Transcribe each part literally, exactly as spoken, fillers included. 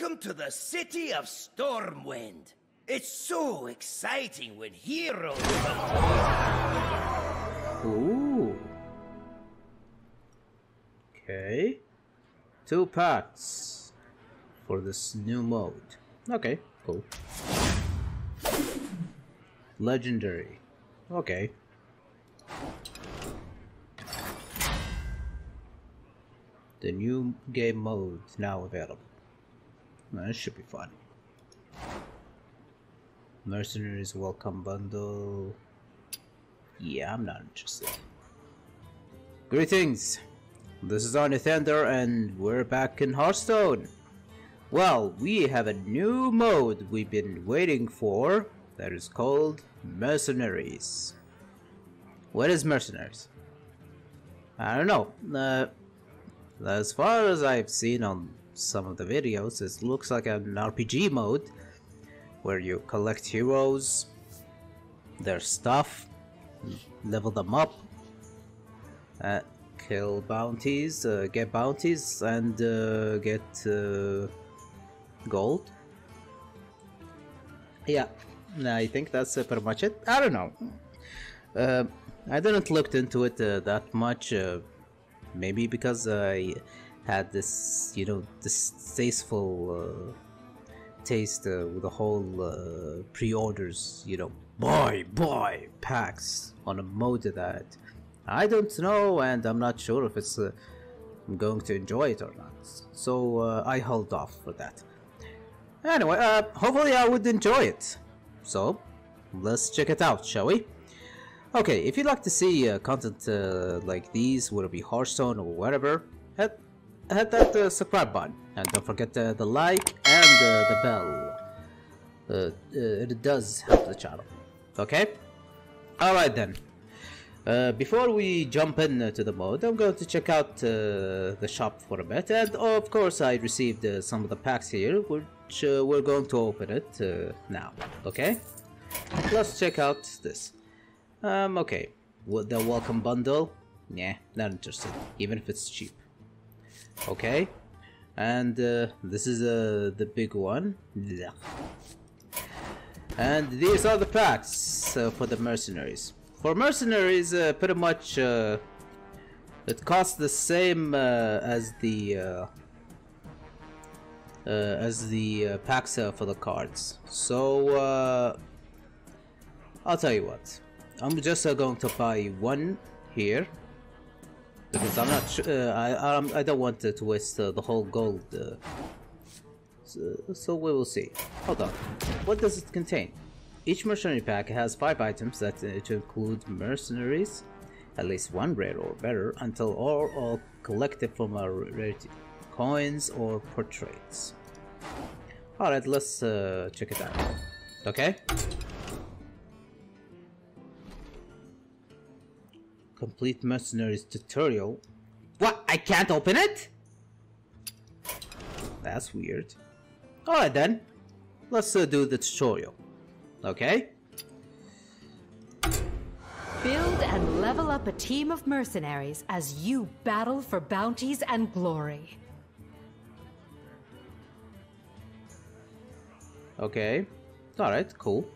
Welcome to the city of Stormwind. It's so exciting when heroes... Ooh. Okay. Two paths for this new mode. Okay, cool. Legendary. Okay. The new game mode is now available. Well, that should be fun. Mercenaries welcome bundle. Yeah, I'm not interested. Greetings! This is Onithunder and we're back in Hearthstone. Well, we have a new mode we've been waiting for that is called Mercenaries. What is Mercenaries? I don't know. Uh, As far as I've seen on some of the videos, it looks like an R P G mode where you collect heroes, their stuff, level them up, uh, kill bounties, uh, get bounties, and uh, get uh, gold. Yeah, I think that's uh, pretty much it. I don't know. Uh, I didn't look into it uh, that much. Uh, Maybe because I had this, you know, distasteful uh, taste uh, with the whole uh, pre-orders, you know, buy, buy packs on a mode that I don't know, and I'm not sure if it's uh, I'm going to enjoy it or not. So uh, I held off for that. Anyway, uh, hopefully I would enjoy it. So let's check it out, shall we? Okay, if you'd like to see uh, content uh, like these, whether it be Hearthstone or whatever, hit, hit that uh, subscribe button, and don't forget uh, the like and uh, the bell. Uh, uh, it does help the channel. Okay? Alright then. Uh, before we jump into the mode, I'm going to check out uh, the shop for a bit, and of course I received uh, some of the packs here, which uh, we're going to open it uh, now. Okay? Let's check out this. Um, okay. With the welcome bundle? Nah, not interested. Even if it's cheap. Okay. And uh, this is uh, the big one. Blech. And these are the packs uh, for the mercenaries. For mercenaries, uh, pretty much uh, it costs the same uh, as the uh, uh, as the uh, packs uh, for the cards. So uh, I'll tell you what. I'm just uh, going to buy one here because I'm not sure. Uh, I I'm, I don't want to waste uh, the whole gold. Uh, so, so we will see. Hold on. What does it contain? Each mercenary pack has five items that uh, to include mercenaries, at least one rare or better, until all all collected from our rarity coins or portraits. All right, let's uh, check it out. Okay. Complete mercenaries tutorial. What? I can't open it? That's weird. Alright then. Let's uh, do the tutorial. Okay? Build and level up a team of mercenaries as you battle for bounties and glory. Okay. Alright, cool.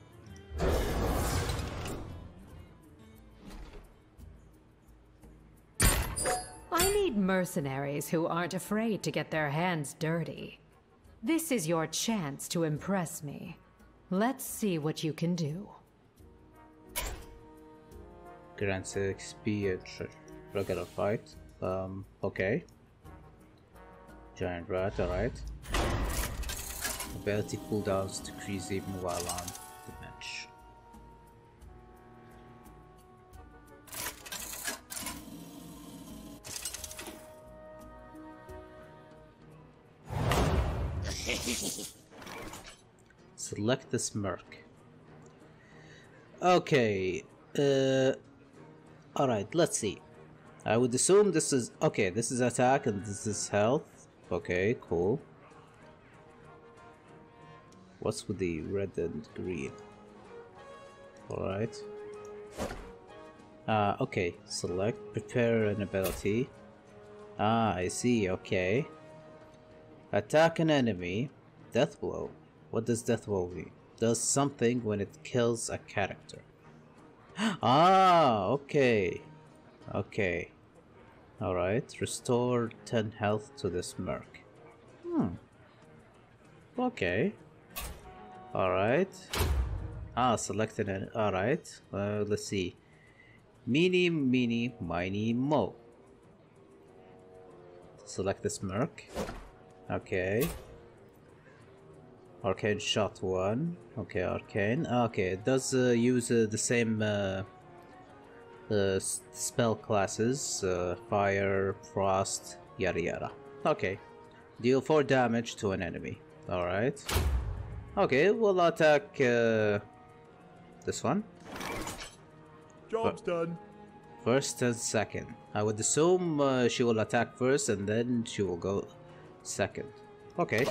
Mercenaries who aren't afraid to get their hands dirty. This is your chance to impress me. Let's see what you can do. Grants X P and regular fight. Um, okay. Giant rat, alright. Ability cooldowns decrease even while on the bench. Select this merc. Okay. Uh, Alright, let's see. I would assume this is... Okay, this is attack and this is health. Okay, cool. What's with the red and green? Alright. Uh, okay, select. Prepare an ability. Ah, I see, okay. Attack an enemy. Death Blow. What does Death Blow mean? Does something when it kills a character. Ah, okay. Okay. Alright. Restore ten health to this merc. Hmm. Okay. Alright. Ah, selected an. Alright. Uh, let's see. Meeny, meeny, miny, mo. Select this merc. Okay. Arcane shot one. Okay, arcane. Okay, it does uh, use uh, the same uh, uh, spell classes: uh, fire, frost, yada yada. Okay. Deal four damage to an enemy. All right. Okay, we'll attack uh, this one. Job's done. First and second. I would assume uh, she will attack first, and then she will go second. Okay.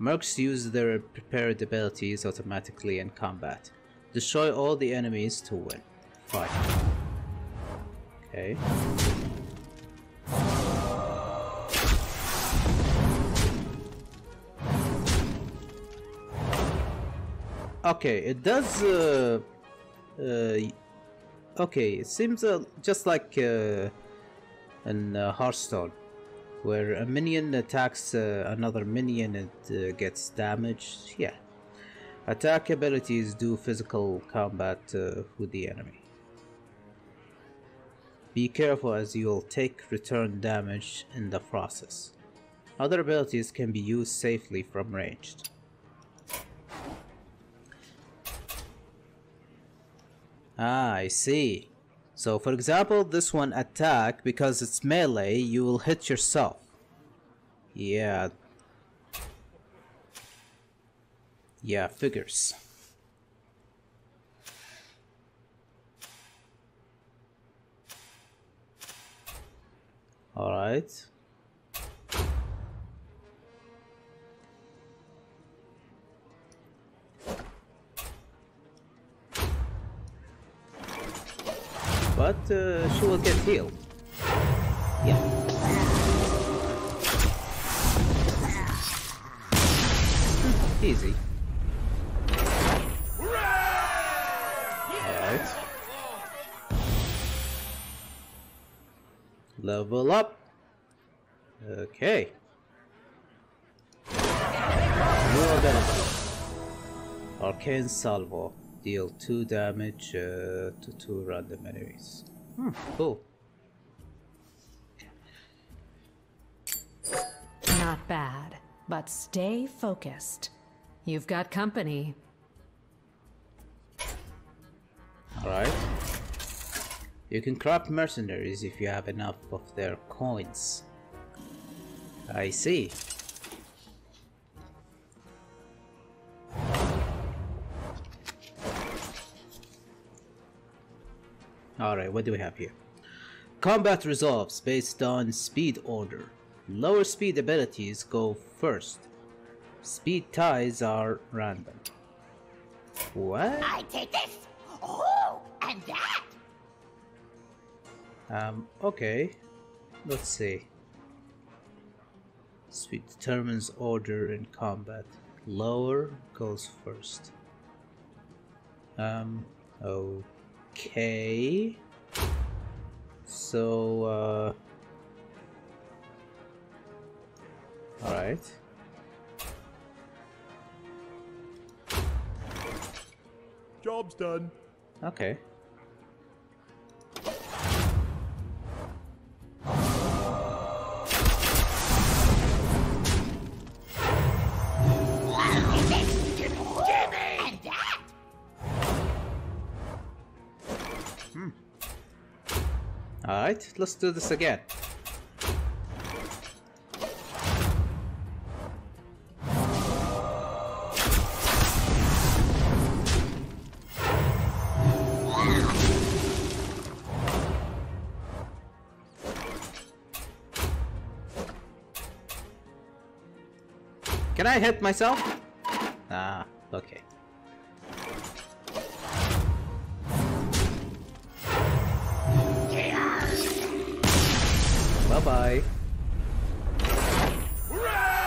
Mercs use their prepared abilities automatically in combat. Destroy all the enemies to win. Fine. Okay. Okay, it does. Uh, uh, okay, it seems uh, just like uh, in uh, Hearthstone, where a minion attacks uh, another minion and uh, gets damaged. Yeah. Attack abilities do physical combat uh, with the enemy. Be careful as you'll take return damage in the process. Other abilities can be used safely from ranged. Ah, I see. So, for example, this one attack, because it's melee, you will hit yourself. Yeah. Yeah, figures. Alright. But uh, she will get healed. Yeah. Easy. Alright. Level up. Okay. More benefits. Arcane Salvo. Deal two damage uh, to two random enemies. Hmm, cool. Not bad, but stay focused. You've got company. Alright. You can craft mercenaries if you have enough of their coins. I see. Alright, what do we have here? Combat resolves based on speed order. Lower speed abilities go first. Speed ties are random. What? I take this! Oh! And that! Um, okay. Let's see. Speed determines order in combat. Lower goes first. Um, oh. Okay, so, uh, alright. Job's done. Okay. Alright, let's do this again. Can I hit myself? Ah, okay. Bye-bye. Hooray!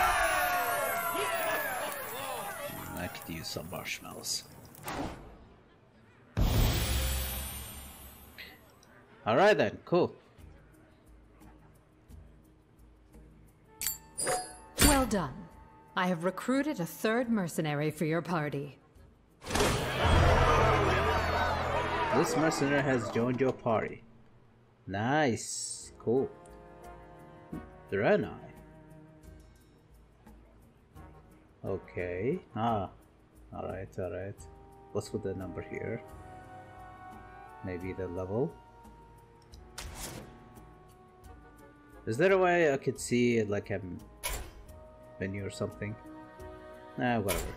I could use some marshmallows. Alright then, cool. Well done. I have recruited a third mercenary for your party. This mercenary has joined your party. Nice. Cool. Draenei. Okay. Ah. Alright, alright. Let's put the number here. Maybe the level. Is there a way I could see like a menu or something? Nah, whatever.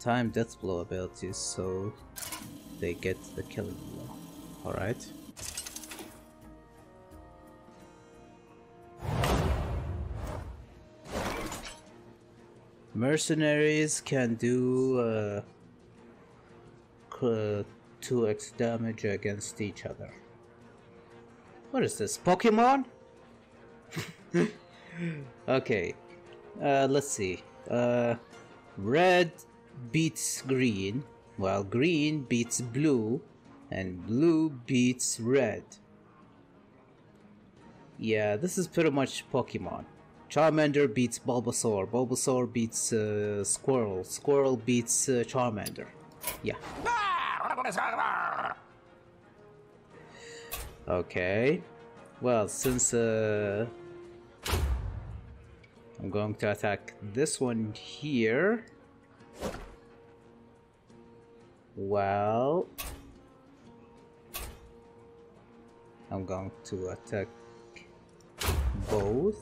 Time death blow abilities so they get the killing blow. Alright. Mercenaries can do uh, uh, two X damage against each other. What is this? Pokemon? Okay. Uh, let's see. Uh, red beats green, while green beats blue, and blue beats red. Yeah, this is pretty much Pokemon. Charmander beats Bulbasaur, Bulbasaur beats uh, Squirrel, Squirrel beats uh, Charmander. Yeah. Okay, well, since uh, I'm going to attack this one here, well, I'm going to attack both,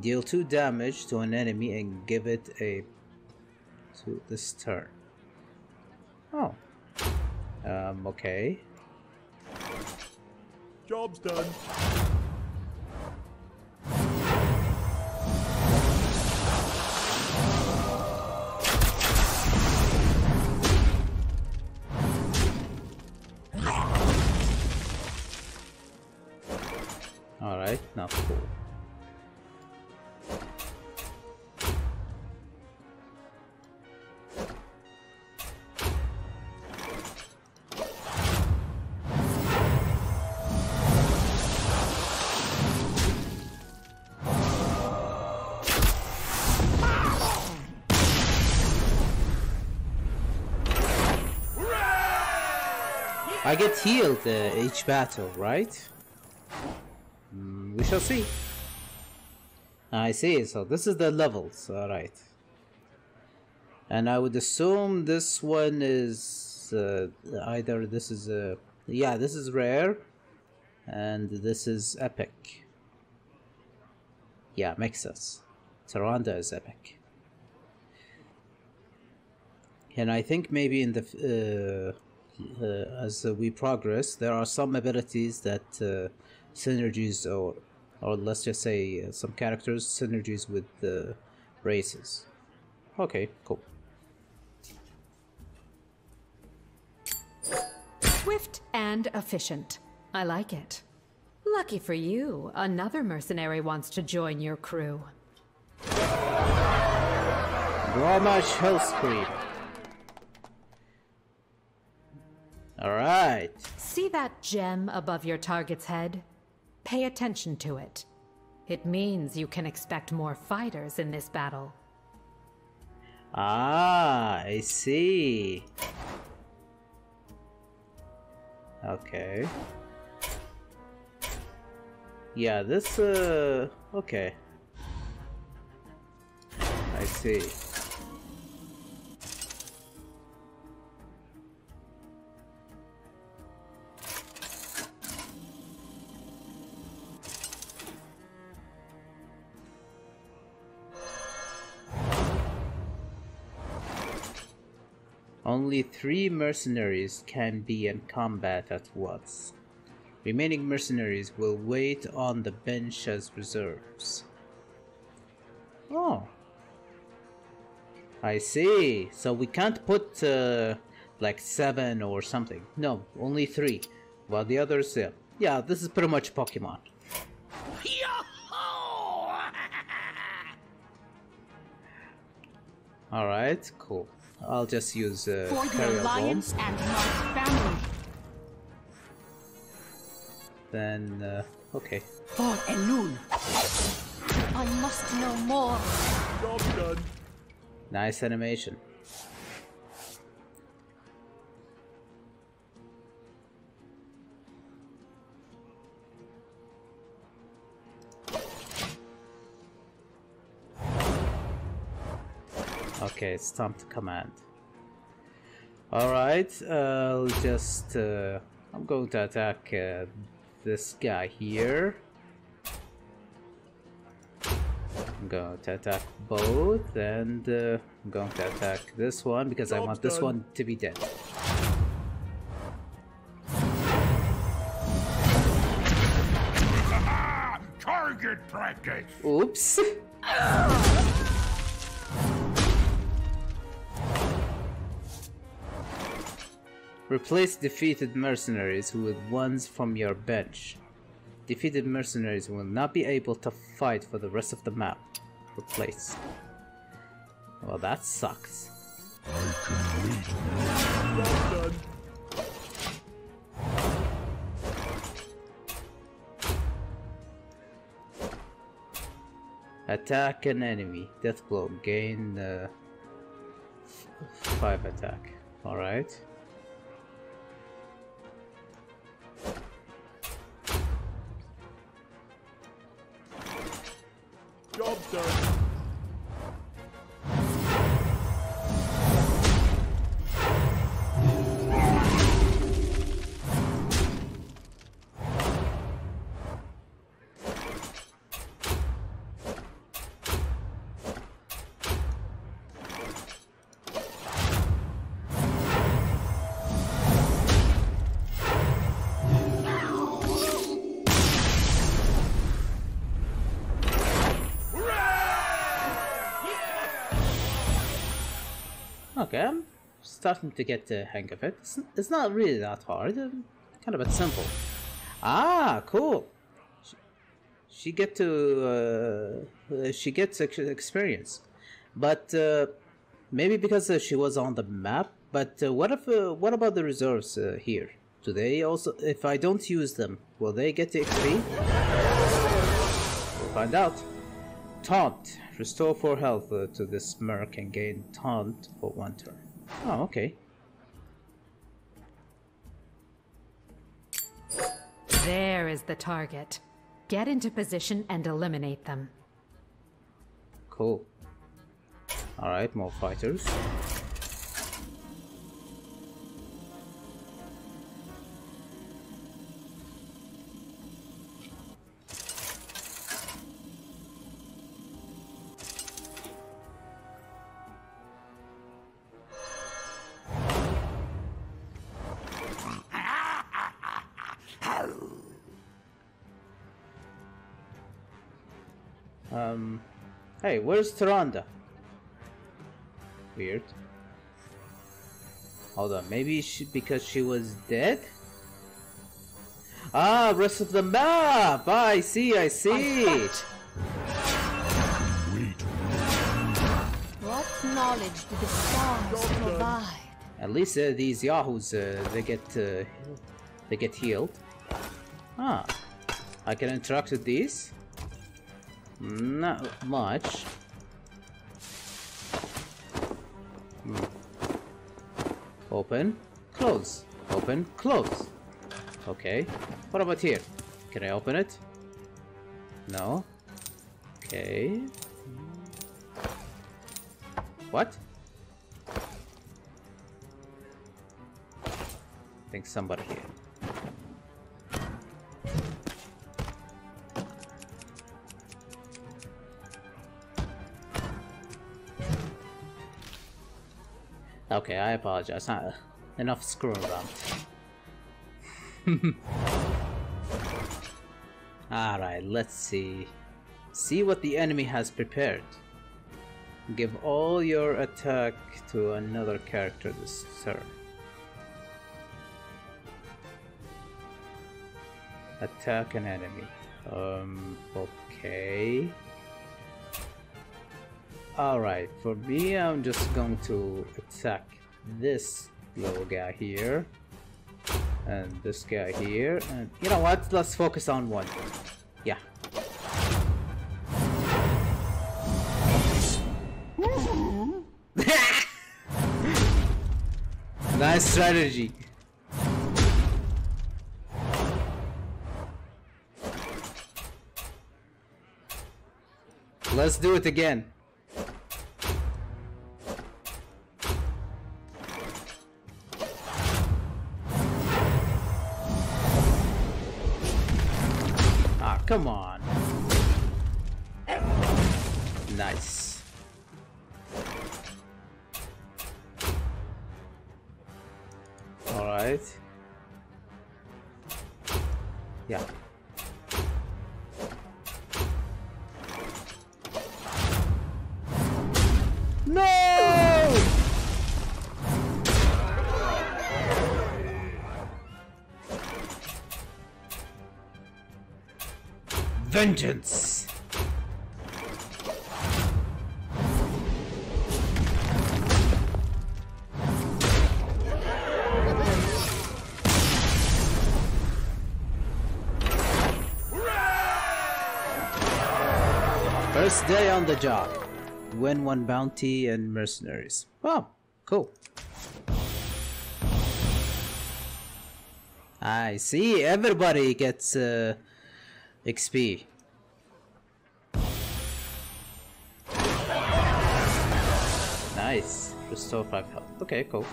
deal two damage to an enemy and give it a to this turn. Oh, um, okay. Job's done. All right, now cool. I get healed uh, each battle, right? Mm, we shall see. I see, so this is the levels, alright. And I would assume this one is uh, either this is a... Uh, yeah, this is rare. And this is epic. Yeah, makes sense. Tyrande is epic. And I think maybe in the... Uh, Uh, as uh, we progress, there are some abilities that uh, synergies, or or let's just say uh, some characters synergies with the uh, races. Okay, cool. Swift and efficient. I like it. Lucky for you, another mercenary wants to join your crew. Gromash Hellscream. Alright. See that gem above your target's head? Pay attention to it. It means you can expect more fighters in this battle. Ah, I see. Okay. Yeah, this, uh, okay. I see. Only three mercenaries can be in combat at once. Remaining mercenaries will wait on the bench as reserves. Oh. I see. So we can't put uh, like seven or something. No, only three. While the others, yeah. Yeah, this is pretty much Pokemon. Yo-ho! All right, cool. I'll just use uh, for the alliance bomb. And my family. Then uh, okay. For Elun, I must know more. Job done. Nice animation. Okay, it's time to command. Alright, uh, I'll just... Uh, I'm going to attack uh, this guy here. I'm going to attack both, and uh, I'm going to attack this one because Job's I want done. This one to be dead. Target practice! Oops! Replace defeated mercenaries with ones from your bench. Defeated mercenaries will not be able to fight for the rest of the map. Replace. Well, that sucks. I can attack an enemy. Death blow. Gain uh, five attack. All right. Job done. Okay, I'm starting to get the hang of it. It's, it's not really that hard. Um, kind of a simple. Ah, cool. She, she get to uh, she gets experience, but uh, maybe because uh, she was on the map. But uh, what if uh, what about the reserves uh, here? Do they also? If I don't use them, will they get the X P? We'll find out. Taunt. Restore four health uh, to this merc and gain taunt for one turn. Oh, okay. There is the target. Get into position and eliminate them. Cool. Alright, more fighters. Um, hey, where's Tyrande? Weird. Hold on, maybe she, because she was dead? Ah, rest of the map! Ah, I see, I see! What knowledge did the stars provide? At least uh, these yahoos, uh, they get, uh, they get healed. Ah, I can interact with these? Not much. Hmm. Open, close, open, close. Okay, what about here? Can I open it? No. Okay. What? I think somebody here. Okay, I apologize. Huh? Enough screwing around. Alright, let's see. See what the enemy has prepared. Give all your attack to another character this turn. Attack an enemy. Um, okay. Alright, for me, I'm just going to attack this little guy here. And this guy here. And you know what? Let's focus on one. Yeah. Nice strategy. Let's do it again. Ah, come on. Nice. All right. Yeah. Vengeance! First day on the job. Win one bounty and mercenaries. Oh, cool. I see, everybody gets uh, X P. Nice. Restore five health. Okay, cool.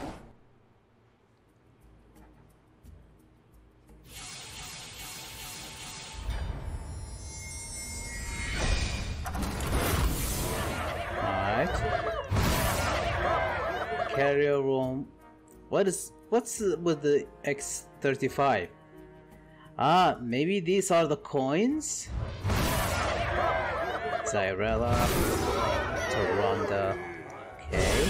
Alright. Carrier room. What is what's with the X thirty-five? Ah, maybe these are the coins? Xyrella, Tyrande, okay.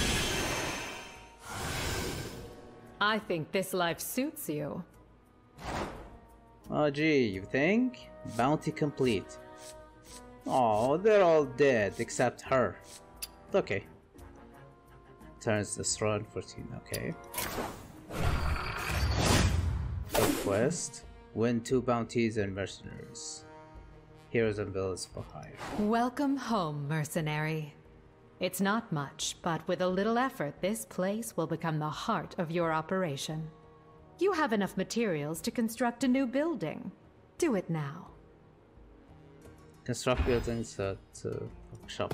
I think this life suits you. Oh gee, you think? Bounty complete. Oh, they're all dead except her. Okay. Turns the throne fourteen, okay. Quest. Win two bounties and mercenaries. Heroes and villains for hire. Welcome home, mercenary. It's not much, but with a little effort, this place will become the heart of your operation. You have enough materials to construct a new building. Do it now. Construct buildings at uh, workshop.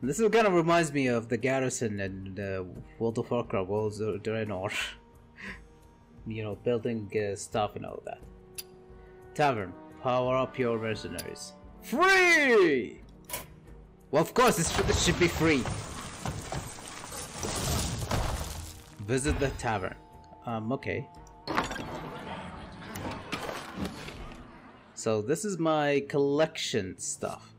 This is kind of reminds me of the garrison in uh, World of Warcraft, World of Draenor. You know, building uh, stuff and all that. Tavern. Power up your mercenaries. Free! Well, of course, this, this should be free. Visit the tavern. Um, okay. So this is my collection stuff.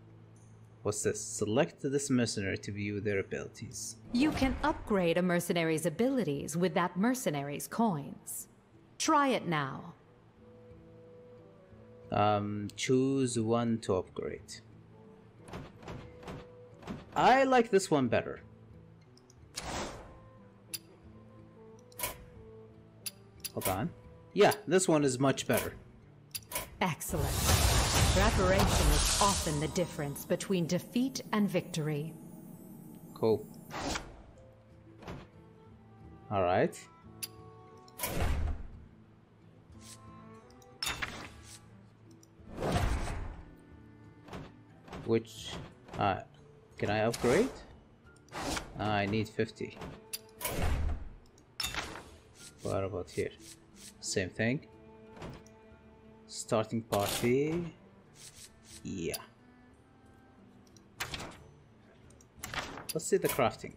What's this? Select this mercenary to view their abilities. You can upgrade a mercenary's abilities with that mercenary's coins. Try it now. Um, choose one to upgrade. I like this one better. Hold on. Yeah, this one is much better. Excellent. Preparation is often the difference between defeat and victory. Cool. All right. Which, uh, can I upgrade? Uh, I need fifty. What about here? Same thing. Starting party. Yeah. Let's see the crafting.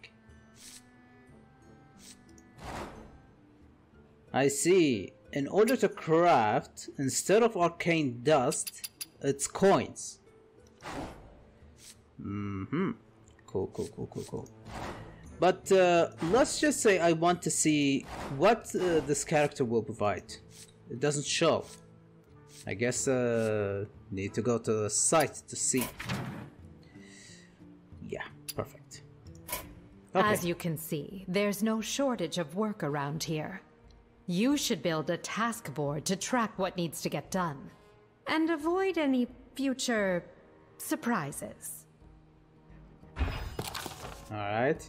I see. In order to craft, instead of arcane dust, it's coins. Mm-hmm. Cool, cool, cool, cool, cool. But uh, let's just say I want to see what uh, this character will provide. It doesn't show. I guess uh, need to go to the site to see. Yeah. perfect. Okay. As you can see, there's no shortage of work around here. You should build a task board to track what needs to get done, and avoid any future surprises. Alright.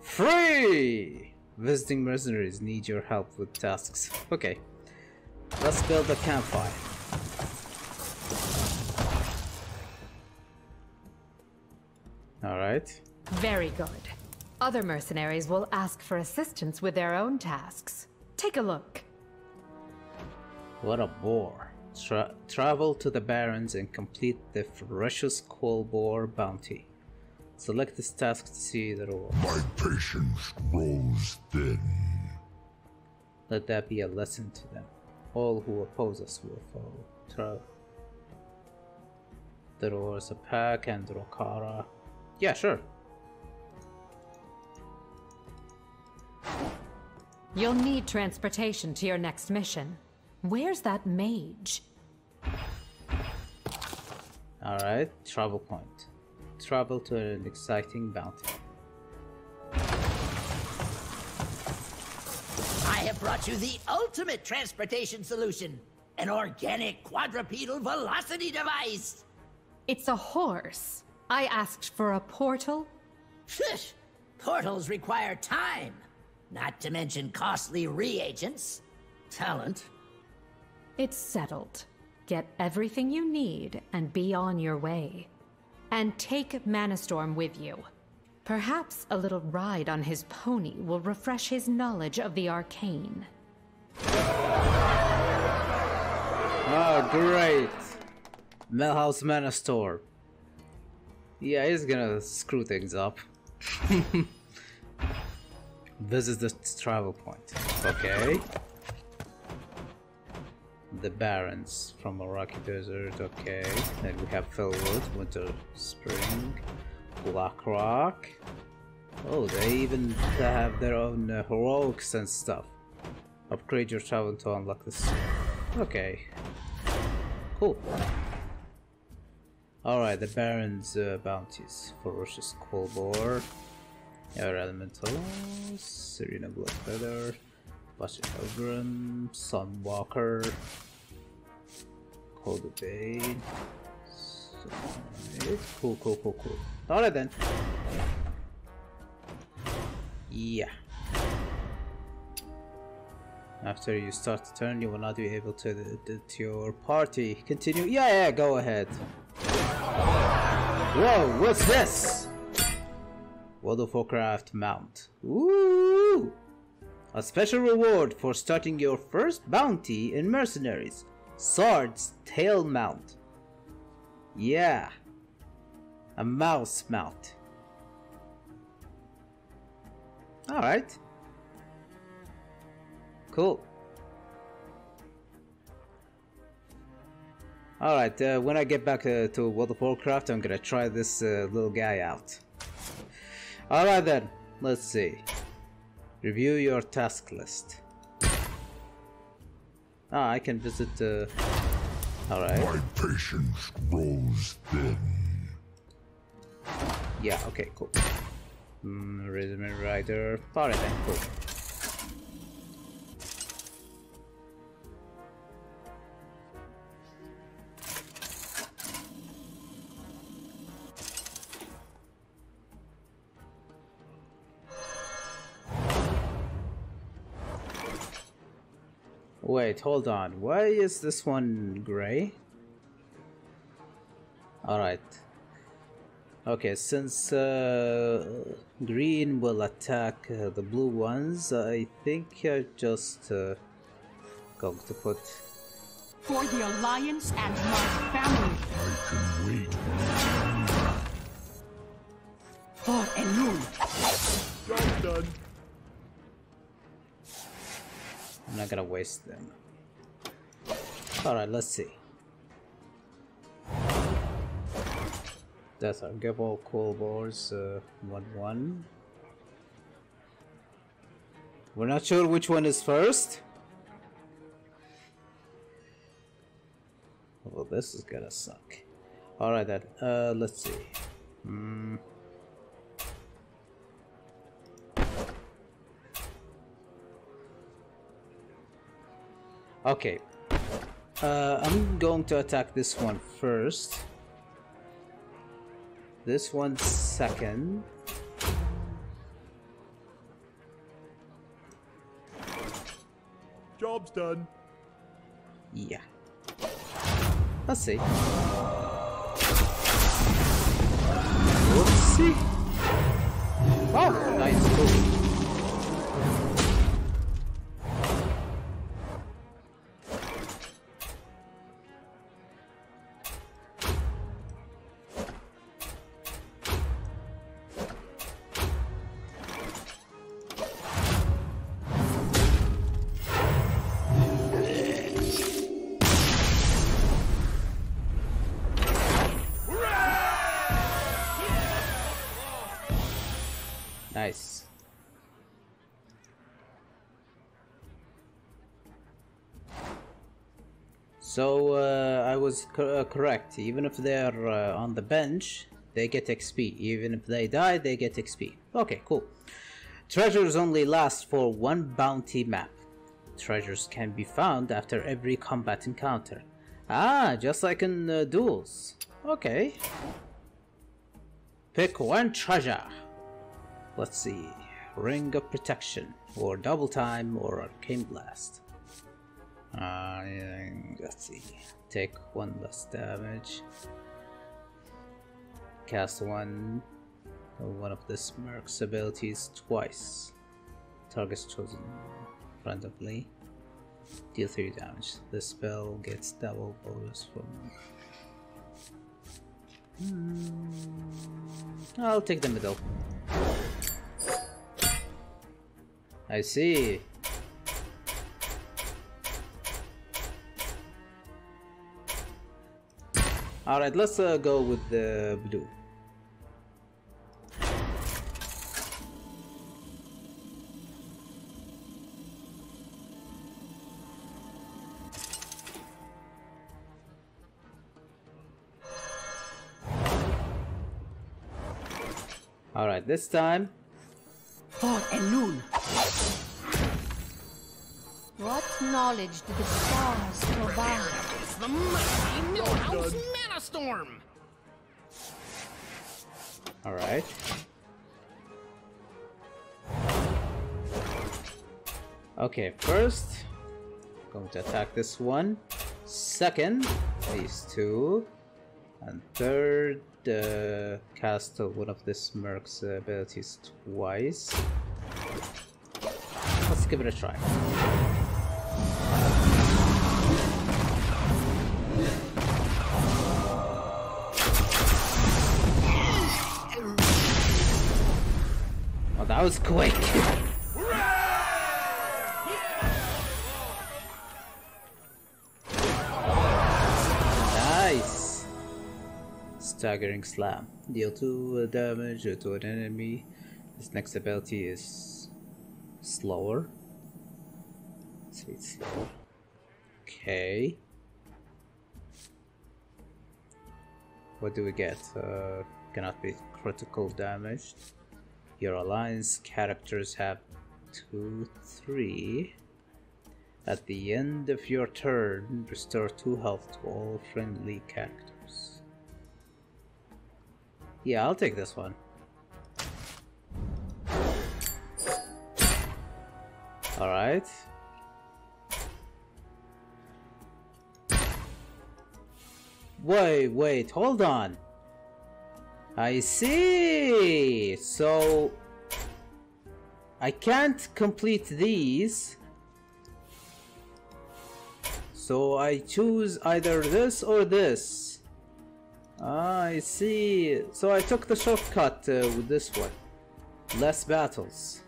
Free! Visiting mercenaries need your help with tasks. Okay. Let's build a campfire. Alright. Very good. Other mercenaries will ask for assistance with their own tasks. Take a look. What a bore. Tra travel to the Barrens and complete the ferocious Quilboar bounty. Select this task to see the rules. My patience grows thin. Let that be a lesson to them. All who oppose us will follow. Tra the rules a pack and Rokara. Yeah, sure. You'll need transportation to your next mission. Where's that mage? Alright, travel point. Travel to an exciting bounty. I have brought you the ultimate transportation solution. An organic quadrupedal velocity device. It's a horse. I asked for a portal. Portals require time. Not to mention costly reagents. Talent. It's settled. Get everything you need and be on your way. And take Manastorm with you. Perhaps a little ride on his pony will refresh his knowledge of the arcane. Oh, great! Millhouse Manastorm. Yeah, he's gonna screw things up. This is the travel point. Okay. The Barrens from a rocky desert. Okay. Then we have Felwood, Winter Spring, Blackrock. Oh, they even have their own uh, heroics and stuff. Upgrade your travel to unlock this. Okay. Cool. Alright, the Barrens uh, bounties. Ferocious Quilboar. Air Elemental, Serena Blackfeather, Busted Pilgrim, Sunwalker, Cold Obey. Cool, cool, cool, cool. Alright then. Yeah. After you start the turn, you will not be able to edit your party. Continue. Yeah, yeah, go ahead. Whoa, what's this? World of Warcraft mount. Ooh! A special reward for starting your first bounty in Mercenaries. Sword's tail mount. Yeah. A mouse mount. Alright. Cool. Alright, uh, when I get back uh, to World of Warcraft, I'm gonna try this uh, little guy out. Alright then, let's see. Review your task list. Ah, I can visit uh... Alright. My patience grows thin. Yeah, okay, cool. Mm, resume writer. Alright then, cool. Wait, hold on. Why is this one gray? Alright. Okay, since uh, green will attack uh, the blue ones, I think I just uh, going to put... For the Alliance and my family. I can wait. For a new. Done, done. I'm not gonna waste them. Alright, let's see. That's our Gibble Quilboar's uh, one one. We're not sure which one is first. Well, this is gonna suck. Alright then, uh, let's see. Mm. Okay. Uh, I'm going to attack this one first. This one second. Job's done. Yeah. Let's see. Let's see. Oh, nice. Cool. Nice. So uh, I was co uh, correct. Even if they're uh, on the bench, they get X P. Even if they die, they get X P. Okay, cool. Treasures only last for one bounty map. Treasures can be found after every combat encounter. Ah, just like in uh, duels. Okay. Pick one treasure. Let's see, Ring of Protection, or Double Time, or Arcane Blast. Uh, let's see, take one less damage. Cast one, one of this merc's abilities twice. Targets chosen randomly. Deal three damage. This spell gets double bonus from... Hmm. I'll take the middle. I see. All right, let's uh, go with the blue. All right, this time. Dawn and noon. What knowledge do the stars provide? There is the mighty Millhouse Manastorm. All right. Okay, first, I'm going to attack this one. Second, these two, and third. Uh, cast one of this merc's abilities twice. Let's give it a try. Oh, that was quick. Staggering Slam. Deal two damage to an enemy. This next ability is slower. Speed slower. Okay. What do we get? Uh, cannot be critical damaged. Your alliance characters have two, three. At the end of your turn, restore two health to all friendly characters. Yeah, I'll take this one. All right. Wait, wait, hold on. I see. So I can't complete these. So I choose either this or this. Ah, I see. So I took the shortcut uh, with this one. Less battles.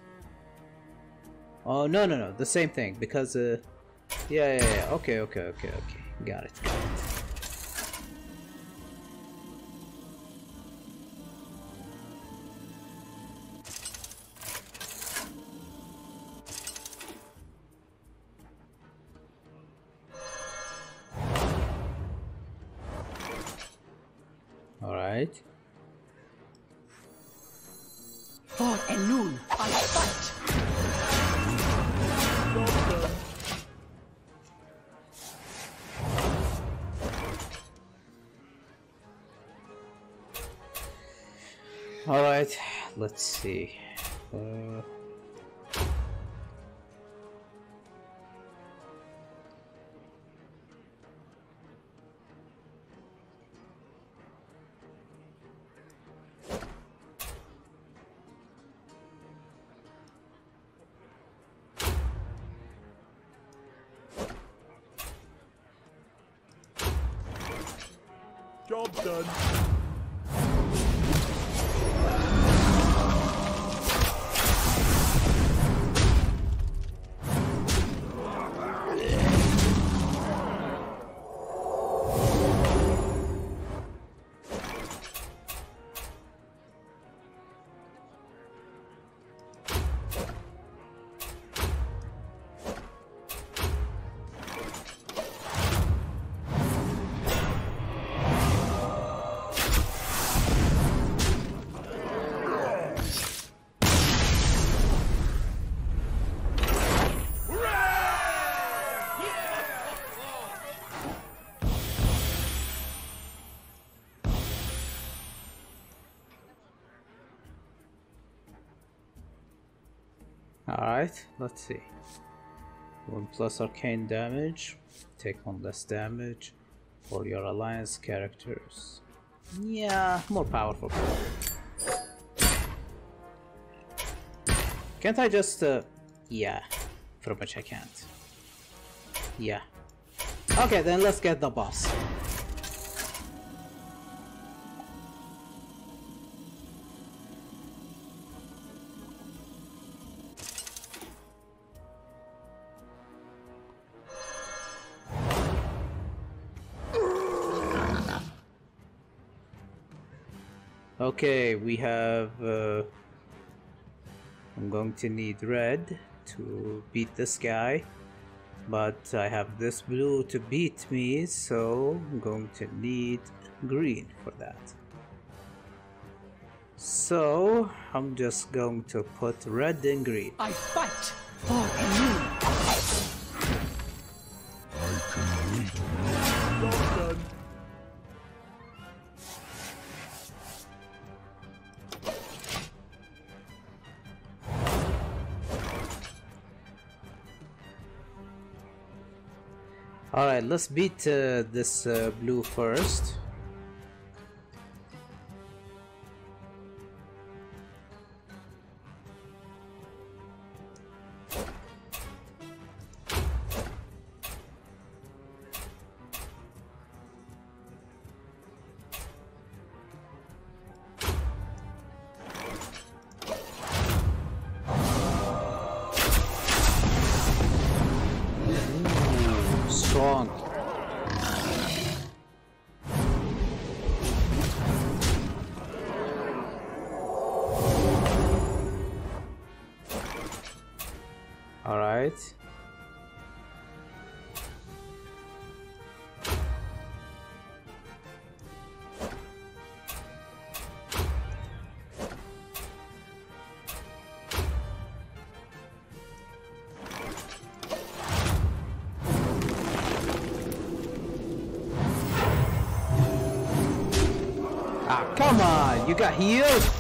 Oh, no, no, no. The same thing. Because, uh... Yeah, yeah, yeah. Okay, okay, okay, okay. Got it, got it. Dawn and noon, I fight. All right, let's see. Uh... Job done. Alright, let's see. One plus arcane damage, take one less damage for your alliance characters. Yeah, more powerful. Can't I just uh yeah, pretty much I can't. Yeah. Okay, then let's get the boss. Okay, we have, uh, I'm going to need red to beat this guy, but I have this blue to beat me, so I'm going to need green for that. So, I'm just going to put red and green. I fight for you. I can lead you. Alright, let's beat uh, this uh, blue first. Come on, you got healed?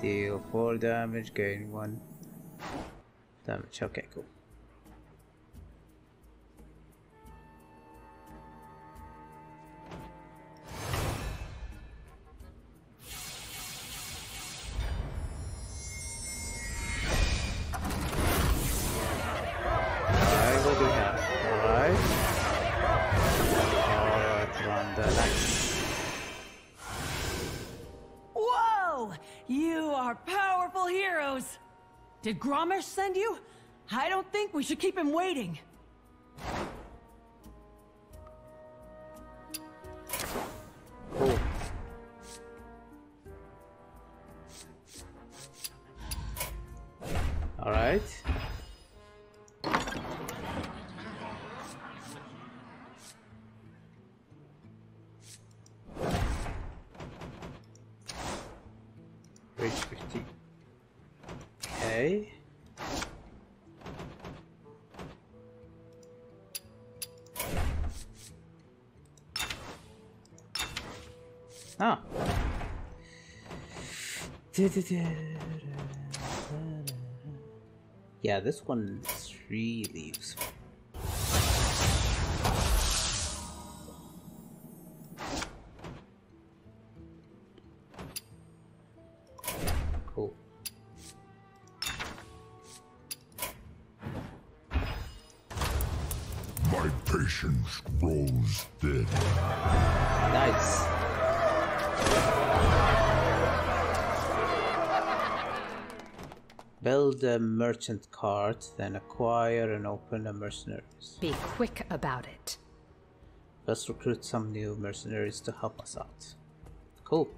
Deal four damage, gain one damage. Okay, cool. Did Gromash send you? I don't think we should keep him waiting. Cool. All right. Page fifty. Okay. Ah. Yeah, this one is three leaves. Cool. My patience grows thin. Nice. Build a merchant cart, then acquire and open a mercenaries. Be quick about it. Let's recruit some new mercenaries to help us out. Cool.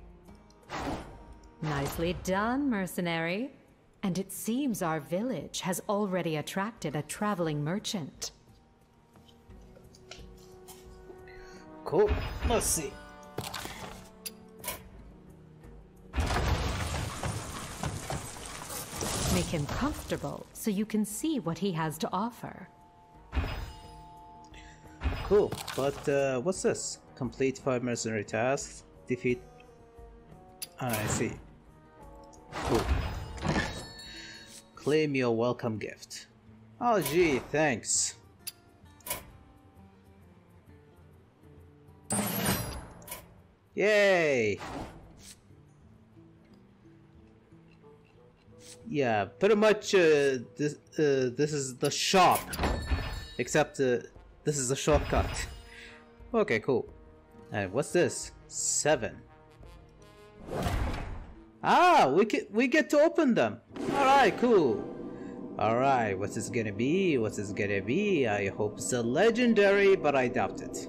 Nicely done, mercenary. And it seems our village has already attracted a traveling merchant. Cool. Let's see. Make him comfortable so you can see what he has to offer. Cool, but uh, what's this? Complete five mercenary tasks, defeat... Ah, I see. Cool. Claim your welcome gift. Oh gee, thanks. Yay! Yeah, pretty much uh, this, uh, this is the shop, except uh, this is a shortcut. Okay, cool. And what's this? Seven. Ah, we, can, we get to open them. Alright, cool. Alright, what's this gonna be? What's this gonna be? I hope it's a legendary, but I doubt it.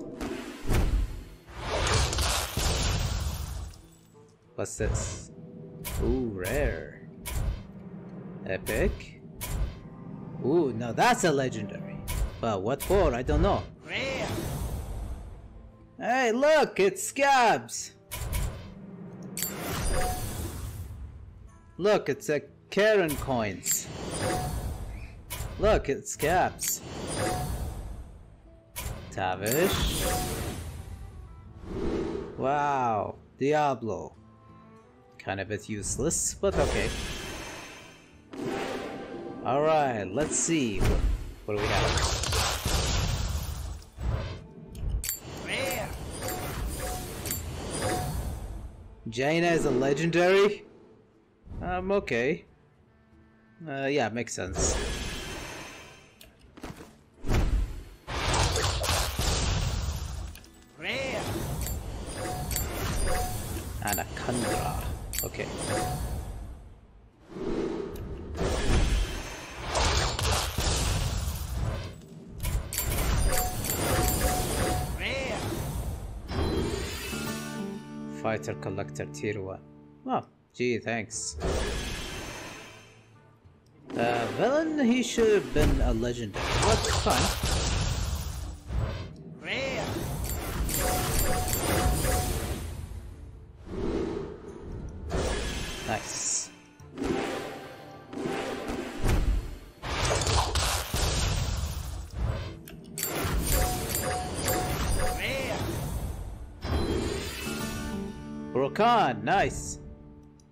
What's this? Ooh, rare. Epic. Ooh, now that's a legendary. But what for? I don't know. Rare. Hey, look, it's scabs. Look, it's a Karen coins. Look, it's scabs. Tavish. Wow, Diablo. Kind of a bit useless, but okay. Alright, let's see. What do we have? Jaina is a legendary? Um, okay. Uh, yeah, makes sense. Anaconda. Okay. Fighter Collector Tier one. Oh, gee, thanks. Uh, villain, he should have been a legendary. What fun. Nice. Rokara, nice.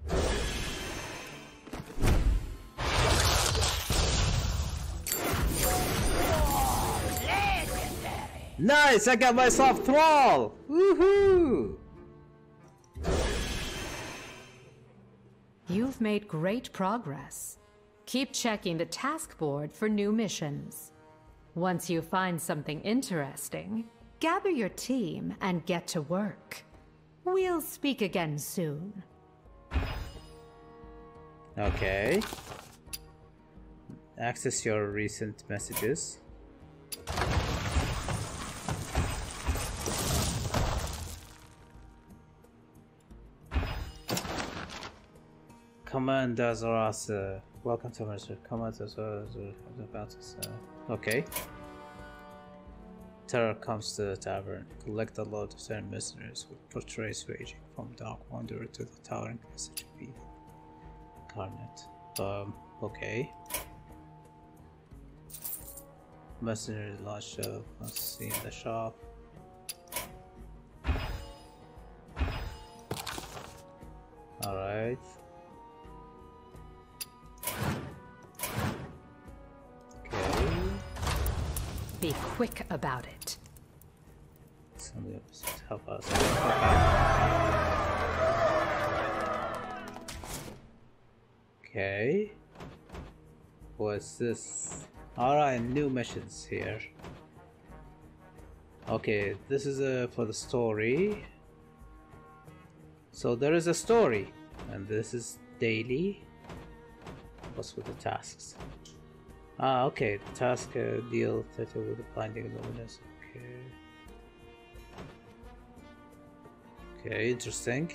Legendary. Nice, I got myself Thrall. Woohoo! You've made great progress. Keep checking the task board for new missions. Once you find something interesting, gather your team and get to work. We'll speak again soon. Okay. access your recent messages. Commander Zorasa, welcome to Mercenaries. Commander Zorasa, about to say. Okay. Terror comes to the tavern. Collect a load of certain mercenaries with portraits raging from Dark Wanderer to the towering passage of evil. Incarnate. Um, okay. Mercenaries large shop, must see in the shop. Alright. Be quick about it. Somebody else help us. Okay. What's this? Alright, new missions here. Okay, this is uh, for the story. So there is a story. And this is daily. What's with the tasks? Ah, okay, the task uh, deal thirty with the blinding luminous. Okay. Okay, interesting.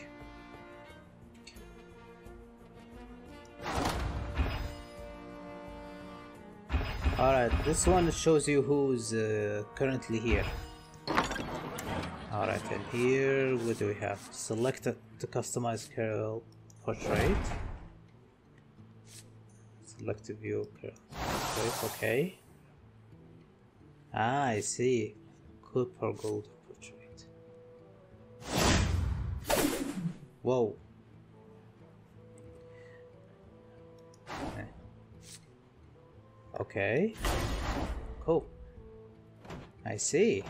Alright, this one shows you who's uh, currently here. Alright, and here, what do we have? Select a, to customize Carol portrait. Select to view Carol. Okay. Ah, I see. Good for gold portrait. Whoa. Okay. Cool. I see.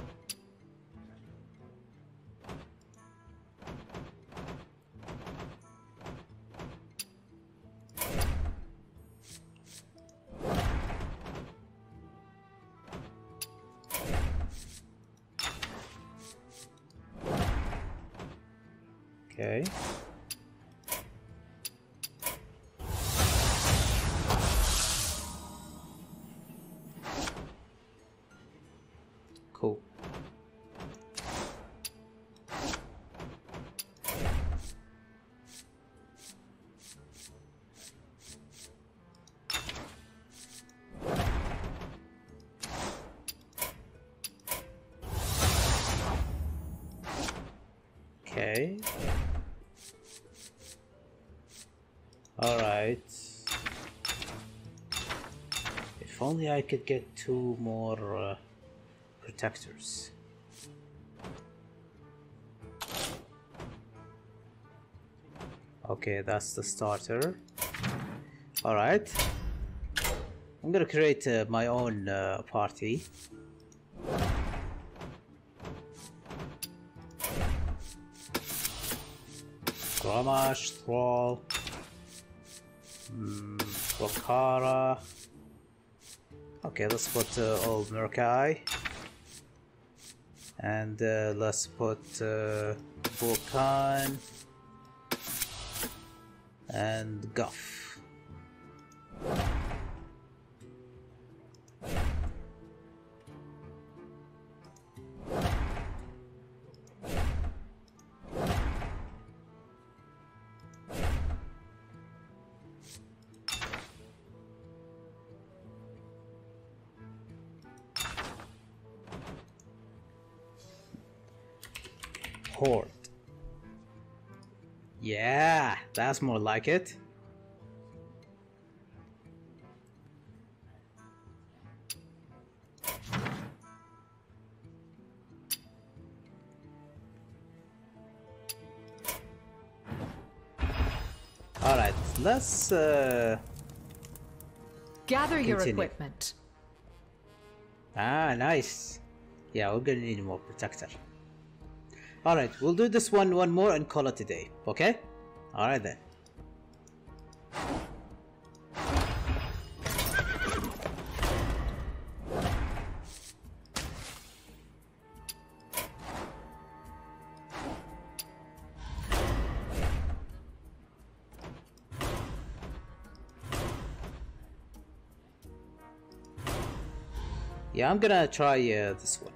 Okay. Cool. Okay. If only I could get two more uh, protectors. Okay, that's the starter. Alright. I'm gonna create uh, my own uh, party. Gromash, Thrall, mm, Rokara. Okay, let's put uh, old Murkai, and uh, let's put uh, Vulcan and Guff. Horde. Yeah, that's more like it. All right, let's uh, gather your continue. equipment. Ah, nice. Yeah, we're gonna need more protector. Alright, we'll do this one one more and call it a day, okay? Alright then. Yeah, I'm gonna try uh, this one.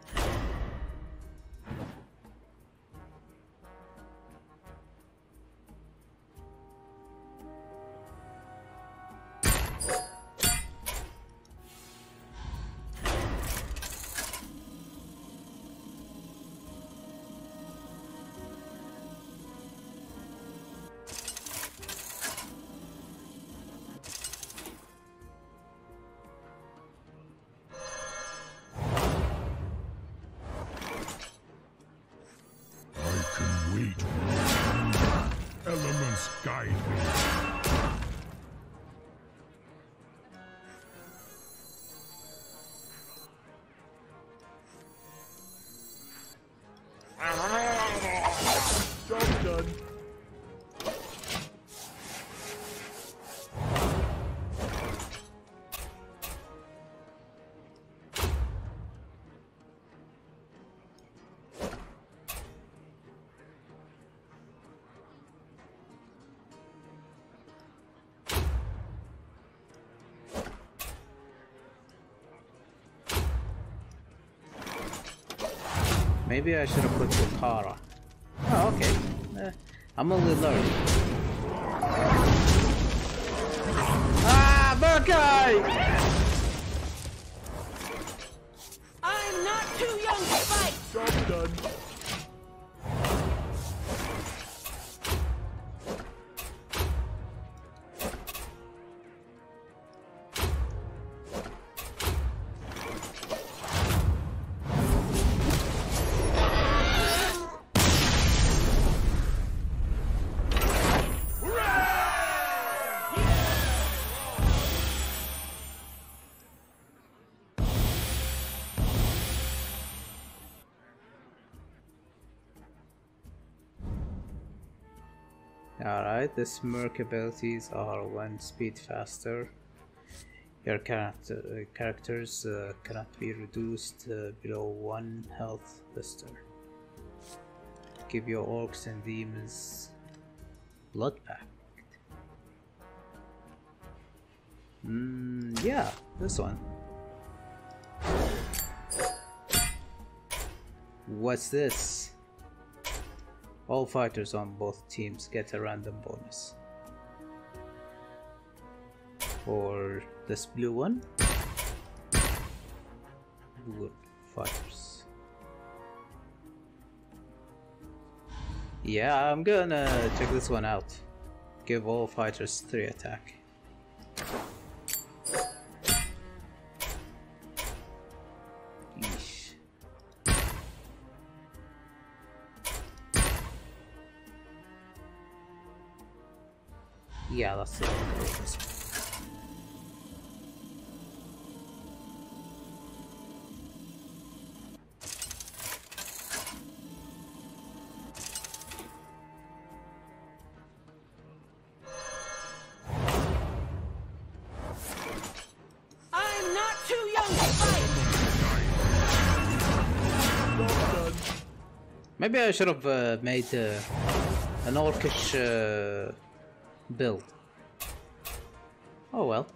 Maybe I should have put Rokara. Oh, okay. Uh, I'm only learning. Ah, bad guy! I'm not too young to fight! I'm done. Alright, this merc abilities are one speed faster. Your character, uh, characters uh, cannot be reduced uh, below one health this turn. Give your orcs and demons blood pact. Mm, yeah, this one. What's this? All fighters on both teams get a random bonus. Or this blue one. Blue fighters. Yeah, I'm gonna check this one out. Give all fighters three attack. Yeah, that's it. I'm not too young to fight. Maybe I should have uh, made uh, an orcish uh, build. Oh well.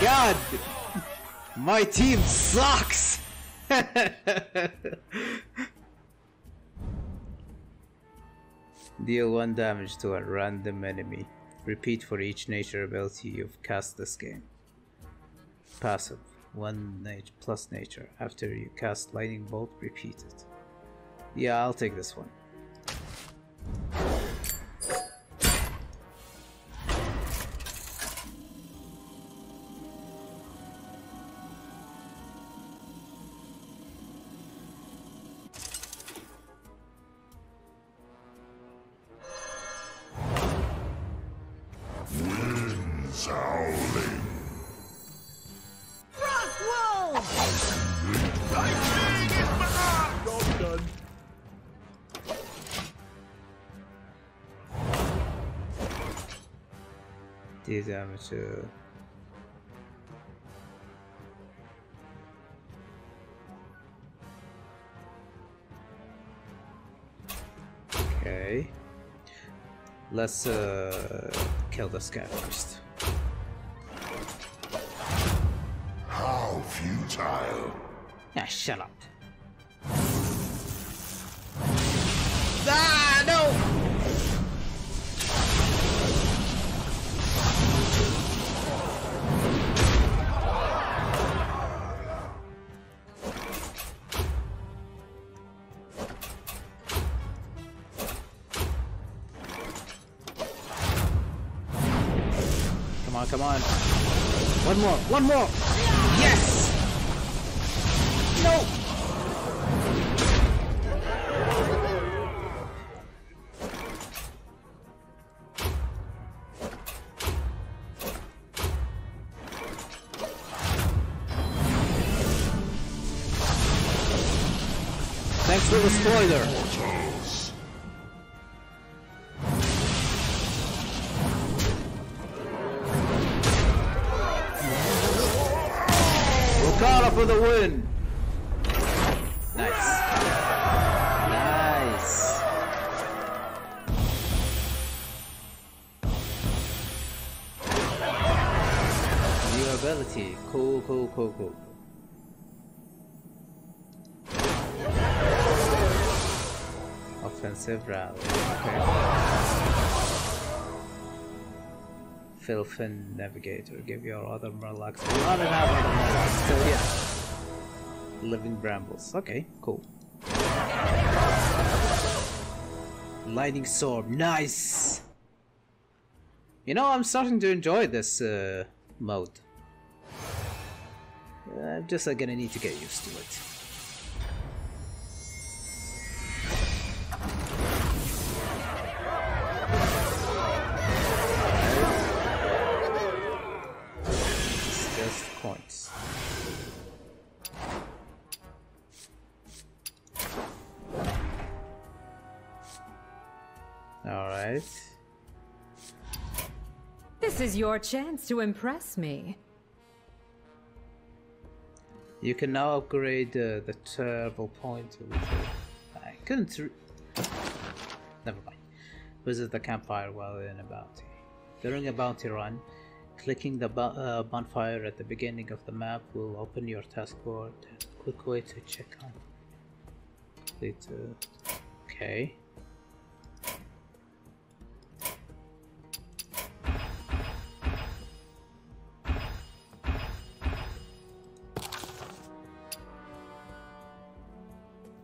God, my team sucks. Deal one damage to a random enemy. Repeat for each nature ability you've cast this game. Passive. one nat plus nature. After you cast Lightning Bolt, repeat it. Yeah, I'll take this one. Damage to okay, let's uh, kill this guy first. How futile. Yeah, shut up. Ah, no. Come on. One more. One more. Yes! No! Thanks for the spoiler. For the win. Nice. Nice. New ability. Cool, cool, cool, cool. Offensive rally. Okay. Filfin Navigator. Give your other Murlocs. We don't have other Murlocs still here. Living brambles. Okay, cool. Lightning Storm. Nice! You know, I'm starting to enjoy this uh, mode. I'm just uh, gonna need to get used to it. It's just coins. This is your chance to impress me. You can now upgrade uh, the turbo point. I couldn't. Re Never mind. Visit the campfire while in a bounty. During a bounty run, clicking the uh, bonfire at the beginning of the map will open your taskboard. Quick way to check on. Complete. Uh, okay.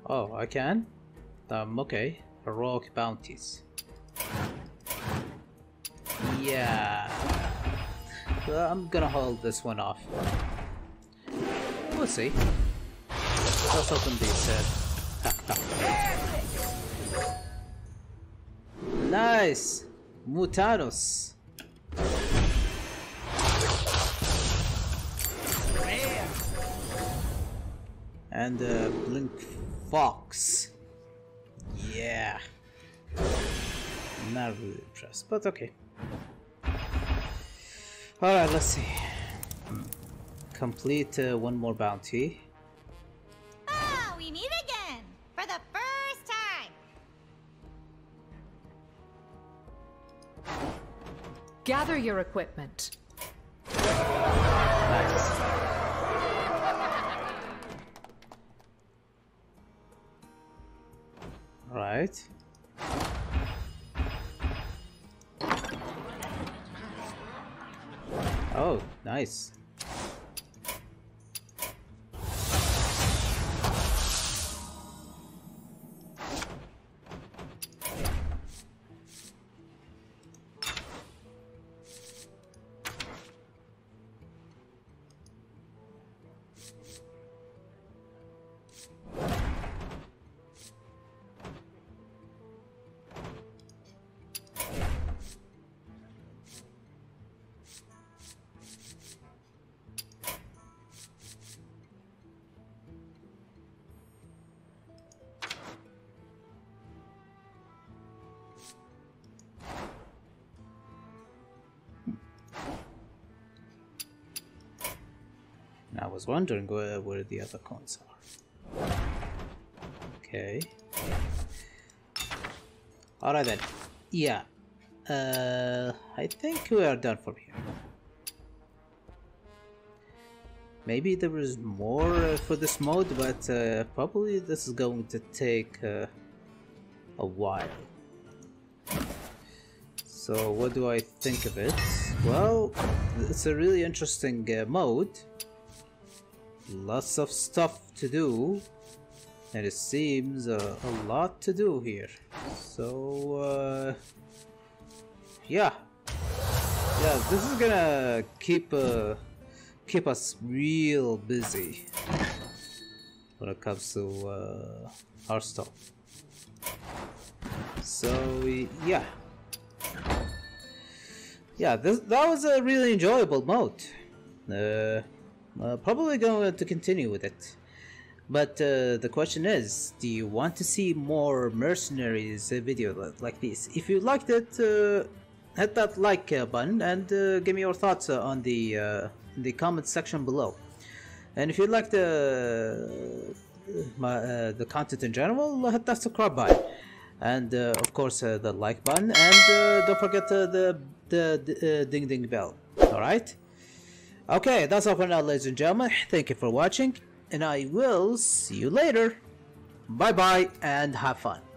Oh, I can? Um, okay. Heroic bounties. Yeah. Well, I'm gonna hold this one off. We'll see. Let's open these uh, backpack. Nice! Mutanos! And uh, Blink Fox. Yeah. Not really impressed, but okay. Alright, let's see. Complete uh, one more bounty. Oh, we meet again! For the first time! Gather your equipment. Nice. Right. Oh, nice. I was wondering where, where the other coins are. Okay. Alright then. Yeah. Uh, I think we are done from here. Maybe there is more uh, for this mode, but uh, probably this is going to take uh, a while. So what do I think of it? Well, it's a really interesting uh, mode. Lots of stuff to do, and it seems uh, a lot to do here. So uh, yeah, yeah, this is gonna keep uh, keep us real busy when it comes to uh, our stuff. So yeah, yeah, this that was a really enjoyable mode. Uh, Uh, probably going to continue with it, but uh, the question is, do you want to see more Mercenaries uh, videos like these? If you liked it, uh, hit that like uh, button and uh, give me your thoughts uh, on the uh, the comment section below. And if you liked the uh, my, uh, the content in general, hit that subscribe button and uh, of course uh, the like button, and uh, don't forget uh, the the, the uh, ding ding bell. All right. Okay, that's all for now, ladies and gentlemen. Thank you for watching, and I will see you later. Bye bye, and have fun.